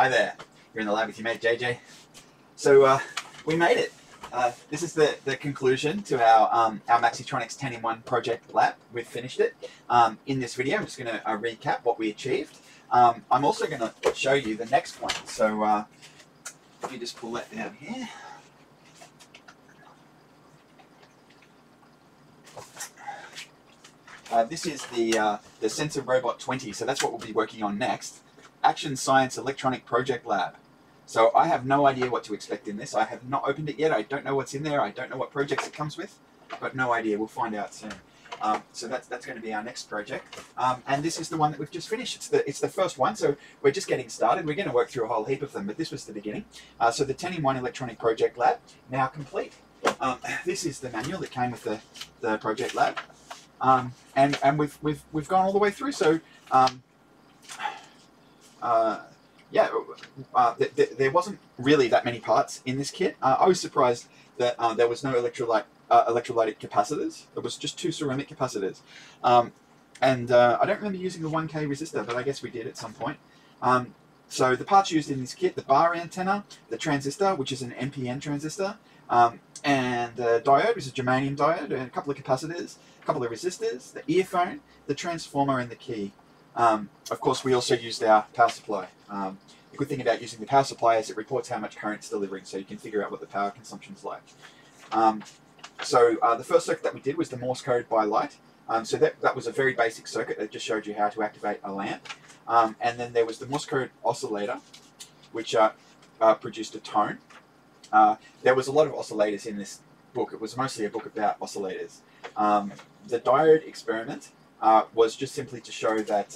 Hi there, you're in the lab with your mate Jay Jay. So we made it. This is the conclusion to our Maxitronix 10in1 project lab. We've finished it. In this video, I'm just going to recap what we achieved. I'm also going to show you the next one. So if you just pull that down here. This is the Sensor Robot 20, so that's what we'll be working on next. Action Science Electronic Project Lab. So I have no idea what to expect in this. I have not opened it yet. I don't know what's in there. I don't know what projects it comes with. I've got no idea. We'll find out soon. So that's going to be our next project. And this is the one that we've just finished. It's the first one, so we're just getting started. We're going to work through a whole heap of them, but this was the beginning. So the 10in1 Electronic Project Lab, now complete. This is the manual that came with the project lab. And we've gone all the way through, so there wasn't really that many parts in this kit. I was surprised that there was no electrolytic capacitors. There was just 2 ceramic capacitors, and I don't remember using the 1K resistor, but I guess we did at some point. So the parts used in this kit: the bar antenna, the transistor, which is an NPN transistor, and the diode, which is a germanium diode, and a couple of capacitors, a couple of resistors, the earphone, the transformer, and the key. Of course, we also used our power supply. The good thing about using the power supply is it reports how much current it's delivering, so you can figure out what the power consumption is like. So the first circuit that we did was the Morse code by light. So that was a very basic circuit that just showed you how to activate a lamp. And then there was the Morse code oscillator, which produced a tone. There was a lot of oscillators in this book. It was mostly a book about oscillators. The diode experiment was just simply to show that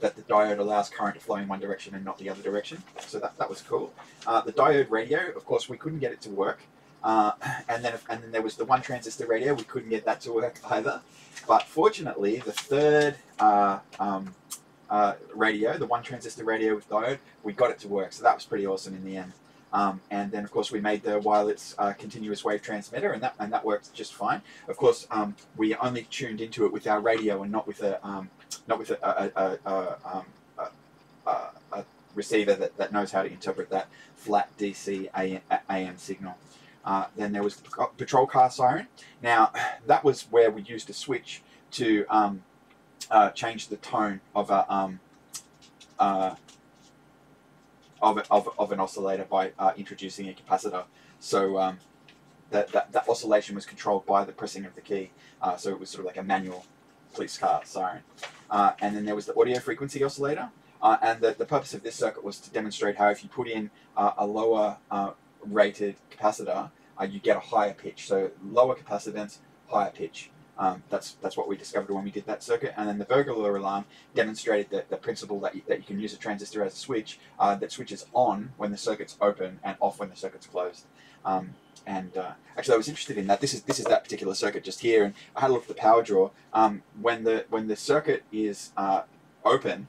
that the diode allows current to flow in one direction and not the other direction. So that was cool. The diode radio, of course, we couldn't get it to work. And then there was the 1 transistor radio. We couldn't get that to work either. But fortunately, the third radio, the 1 transistor radio with diode, we got it to work. So that was pretty awesome in the end. And then, of course, we made the wireless continuous wave transmitter, and that worked just fine. Of course, we only tuned into it with our radio and not with a receiver that knows how to interpret that flat DC AM signal. Then there was the patrol car siren. Now, that was where we used a switch to change the tone of an oscillator by introducing a capacitor. So that oscillation was controlled by the pressing of the key. So it was sort of like a manual police car siren. And then there was the audio frequency oscillator. And the purpose of this circuit was to demonstrate how if you put in a lower rated capacitor, you get a higher pitch. So lower capacitance, higher pitch. That's what we discovered when we did that circuit. And then the burglar alarm demonstrated the principle that you can use a transistor as a switch that switches on when the circuit's open and off when the circuit's closed. Actually, I was interested in that. This is that particular circuit just here, and I had a look at the power draw. When the circuit is open,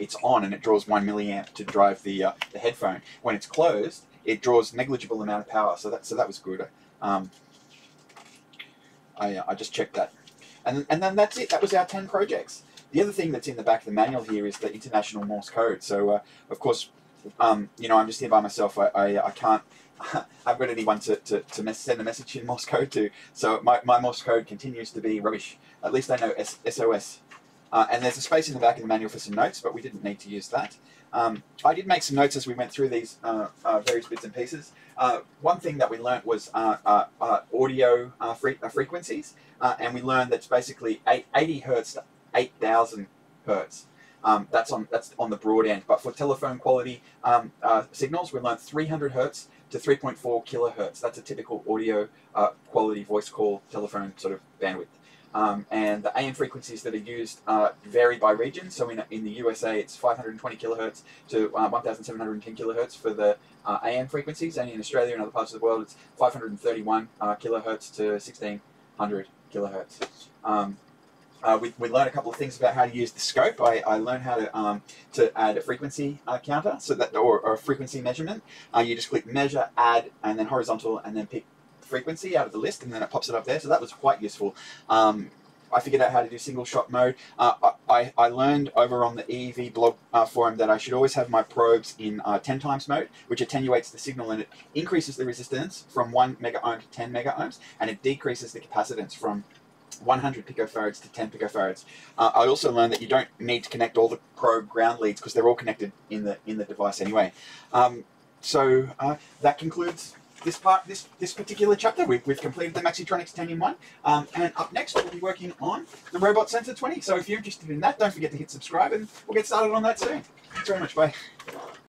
it's on and it draws 1 milliamp to drive the headphone. When it's closed, it draws negligible amount of power. So that was good. I just checked that, and then that's it. That was our 10 projects. The other thing that's in the back of the manual here is the international Morse code. So of course, you know, I'm just here by myself. I can't. I've got anyone to send a message in Morse code to. So my Morse code continues to be rubbish. At least I know SOS. And there's a space in the back of the manual for some notes, but we didn't need to use that. I did make some notes as we went through these various bits and pieces. One thing that we learnt was audio frequencies, and we learned that's basically 80 hertz to 8,000 hertz. That's on the broad end. But for telephone quality signals, we learnt 300 hertz to 3.4 kilohertz. That's a typical audio quality voice call telephone sort of bandwidth. And the AM frequencies that are used vary by region. So in the USA, it's 520 kilohertz to 1,710 kilohertz for the AM frequencies, and in Australia and other parts of the world, it's 531 kilohertz to 1,600 kilohertz. We learned a couple of things about how to use the scope. I learned how to add a frequency counter, so that or a frequency measurement. You just click measure, add, and then horizontal, and then pick frequency out of the list, and then it pops it up there. So that was quite useful. I figured out how to do single shot mode. I learned over on the EEV blog forum that I should always have my probes in 10 times mode, which attenuates the signal, and it increases the resistance from 1 megaohm to 10 megaohms, and it decreases the capacitance from 100 picofarads to 10 picofarads. I also learned that you don't need to connect all the probe ground leads because they're all connected in the device anyway. So that concludes this part, this particular chapter. We've completed the Maxitronix 10in1, and up next we'll be working on the Robot Sensor 20. So if you're interested in that, don't forget to hit subscribe, and we'll get started on that soon. Thanks very much. Bye.